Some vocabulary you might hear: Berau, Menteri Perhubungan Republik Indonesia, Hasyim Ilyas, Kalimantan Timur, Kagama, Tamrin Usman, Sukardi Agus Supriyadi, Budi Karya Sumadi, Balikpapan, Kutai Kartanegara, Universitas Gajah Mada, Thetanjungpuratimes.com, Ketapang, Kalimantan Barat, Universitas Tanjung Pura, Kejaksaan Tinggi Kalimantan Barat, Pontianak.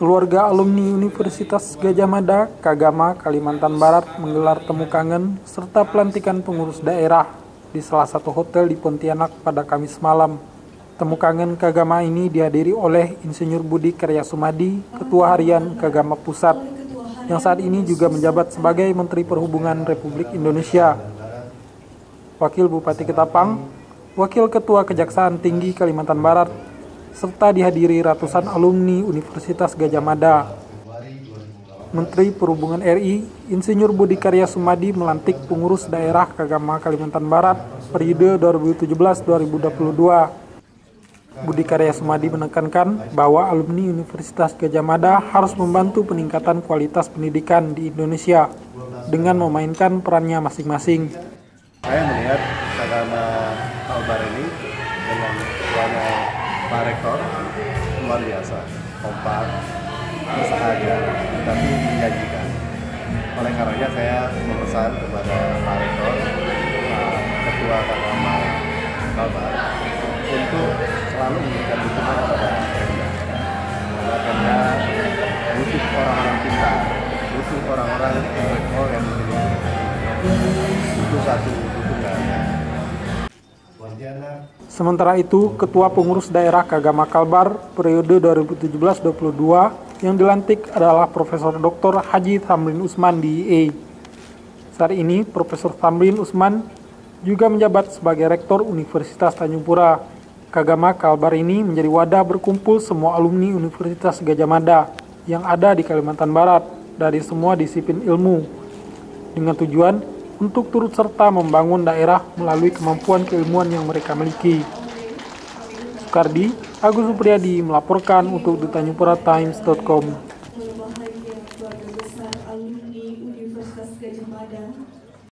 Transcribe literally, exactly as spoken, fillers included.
Keluarga alumni Universitas Gajah Mada, Kagama, Kalimantan Barat menggelar temu kangen serta pelantikan pengurus daerah di salah satu hotel di Pontianak pada Kamis malam. Temu kangen Kagama ini dihadiri oleh Insinyur Budi Karya Sumadi, Ketua Harian Kagama Pusat, yang saat ini juga menjabat sebagai Menteri Perhubungan Republik Indonesia, Wakil Bupati Ketapang, Wakil Ketua Kejaksaan Tinggi Kalimantan Barat, serta dihadiri ratusan alumni Universitas Gajah Mada. Menteri Perhubungan R I, Insinyur Budi Karya Sumadi melantik pengurus daerah Kagama Kalimantan Barat periode dua ribu tujuh belas sampai dua ribu dua puluh dua. Budi Karya Sumadi menekankan bahwa alumni Universitas Gajah Mada harus membantu peningkatan kualitas pendidikan di Indonesia dengan memainkan perannya masing-masing. Saya melihat Kagama Kalbar ini dengan warna Pak Rektor luar biasa, kompak, bersahaja, tapi menjanjikan. Oleh karenanya saya memesan kepada Pak Rektor, Ketua Kagama Kalbar, untuk selalu memberikan dukungan kepada mereka. Karena butuh orang-orang pintar, butuh orang-orang yang dipilih, butuh satu dukungan. Sementara itu, Ketua Pengurus Daerah Kagama Kalbar periode dua ribu tujuh belas sampai dua ribu dua puluh dua yang dilantik adalah Profesor Doktor Haji Tamrin Usman D I E. Saat ini, Profesor Tamrin Usman juga menjabat sebagai Rektor Universitas Tanjung Pura. Kagama Kalbar ini menjadi wadah berkumpul semua alumni Universitas Gajah Mada yang ada di Kalimantan Barat dari semua disiplin ilmu, dengan tujuan untuk turut serta membangun daerah melalui kemampuan keilmuan yang mereka miliki. Sukardi Agus Supriyadi melaporkan untuk Thetanjungpuratimes dot com.